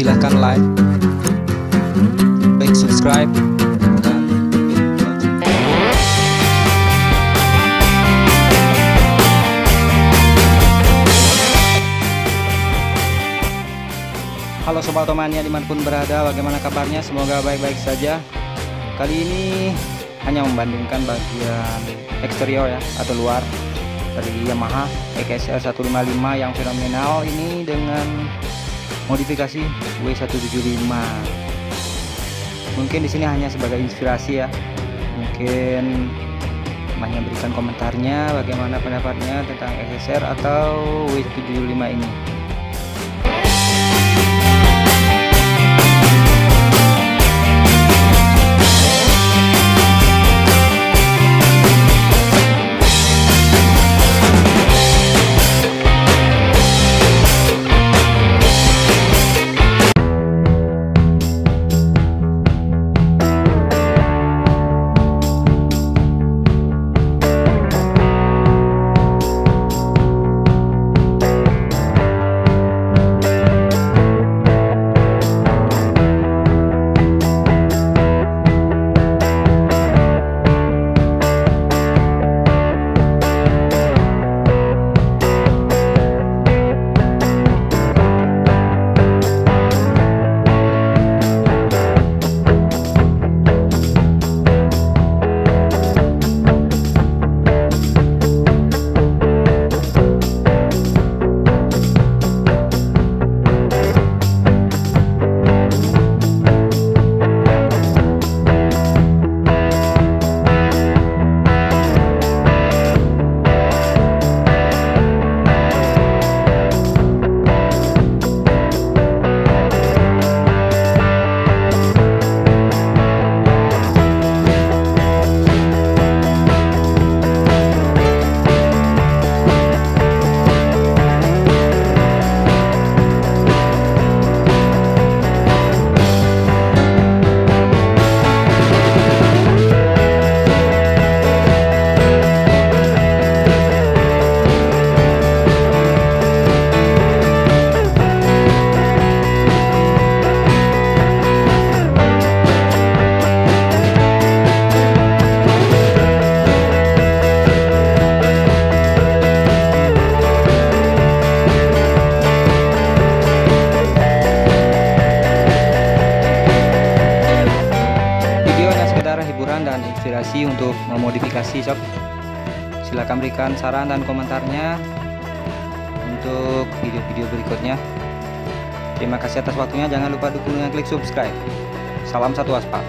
silahkan like, klik subscribe, dan hit button. Halo sobat otomania dimanapun berada, bagaimana kabarnya? Semoga baik-baik saja. Kali ini hanya membandingkan bagian eksterior ya, atau luar dari Yamaha XSR155 yang fenomenal ini dengan modifikasi W175. Mungkin di sini hanya sebagai inspirasi ya. Mungkin banyak berikan komentarnya bagaimana pendapatnya tentang XSR atau W175 ini. Hiburan dan inspirasi untuk memodifikasi sob. Silakan berikan saran dan komentarnya untuk video-video berikutnya. Terima kasih atas waktunya. Jangan lupa dukung dengan klik subscribe. Salam satu waspada.